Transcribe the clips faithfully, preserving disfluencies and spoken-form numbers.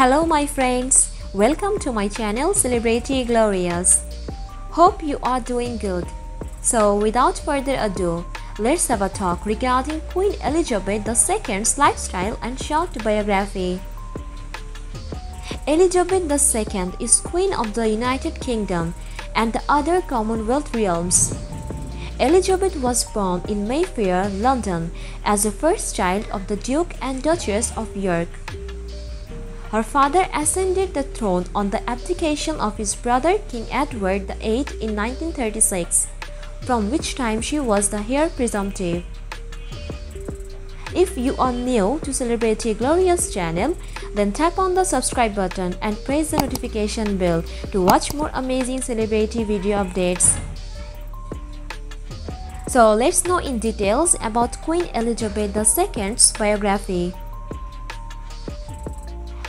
Hello my friends, welcome to my channel Celebrity Glorious. Hope you are doing good. So without further ado, let's have a talk regarding Queen Elizabeth the second's lifestyle and short biography. Elizabeth the second is Queen of the United Kingdom and the other Commonwealth realms. Elizabeth was born in Mayfair, London, as the first child of the Duke and Duchess of York. Her father ascended the throne on the abdication of his brother King Edward the eighth in nineteen thirty-six, from which time she was the heir presumptive. If you are new to Celebrity Glorious channel, then tap on the subscribe button and press the notification bell to watch more amazing celebrity video updates. So let's know in details about Queen Elizabeth the second's biography.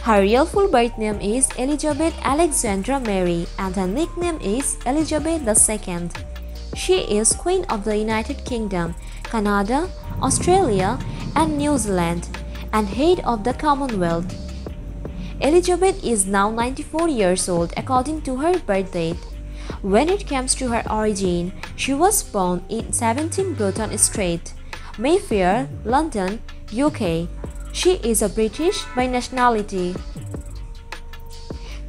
Her real full birth name is Elizabeth Alexandra Mary and her nickname is Elizabeth the second. She is Queen of the United Kingdom, Canada, Australia and New Zealand and head of the Commonwealth. Elizabeth is now ninety-four years old according to her birth date. When it comes to her origin, she was born in seventeen Bruton Street, Mayfair, London, U K. She is a British by nationality.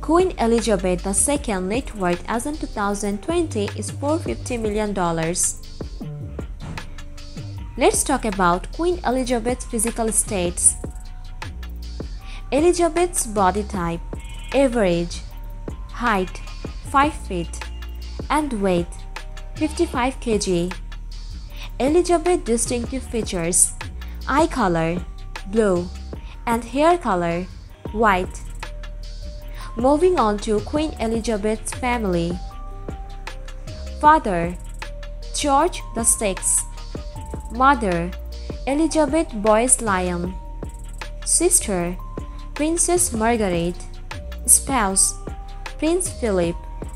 Queen Elizabeth the second net worth as in two thousand twenty is four hundred fifty million dollars. Let's talk about Queen Elizabeth's physical states. Elizabeth's body type: average. Height: five feet and weight fifty-five kilograms. Elizabeth's distinctive features: eye color blue and hair color white. Moving on to Queen Elizabeth's family. Father: George the sixth. Mother: Elizabeth Bowes-Lyon. Sister: Princess Margaret. Spouse: Prince Philip,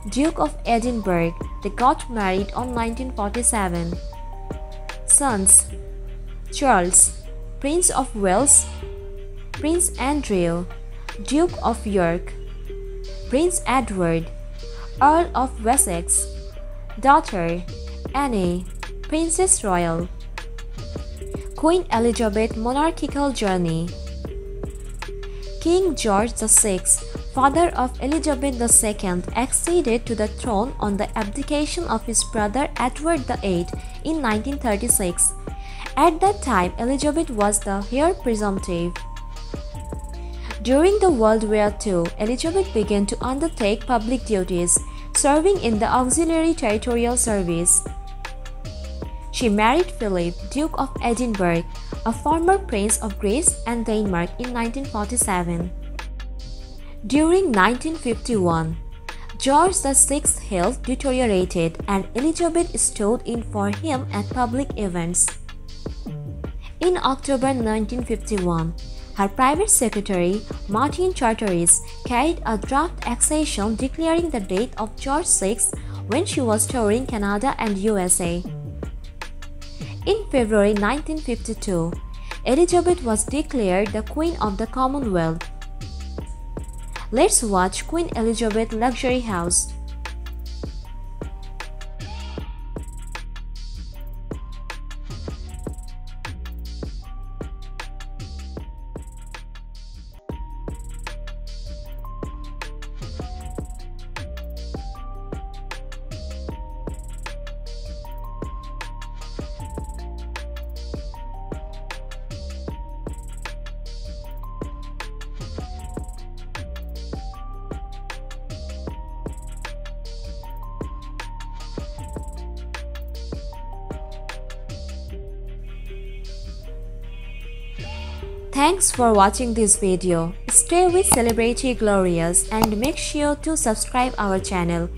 Duke of Edinburgh. They got married on nineteen forty-seven. Sons: Charles, Prince of Wales, Prince Andrew, Duke of York, Prince Edward, Earl of Wessex. Daughter: Anne, Princess Royal. Queen Elizabeth's monarchical journey. King George the sixth, father of Elizabeth the second, acceded to the throne on the abdication of his brother Edward the eighth in nineteen thirty-six. At that time, Elizabeth was the heir presumptive. During the World War Two, Elizabeth began to undertake public duties, serving in the Auxiliary Territorial Service. She married Philip, Duke of Edinburgh, a former Prince of Greece and Denmark, in nineteen forty-seven. During nineteen fifty-one, George the sixth's health deteriorated and Elizabeth stood in for him at public events. In October nineteen fifty-one, her private secretary, Martin Charteris, carried a draft accession declaring the date of George the sixth when she was touring Canada and U S A. In February nineteen fifty-two, Elizabeth was declared the Queen of the Commonwealth. Let's watch Queen Elizabeth Luxury House. Thanks for watching this video. Stay with Celebrity Glorious and make sure to subscribe our channel.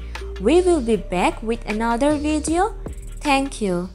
We will be back with another video. Thank you.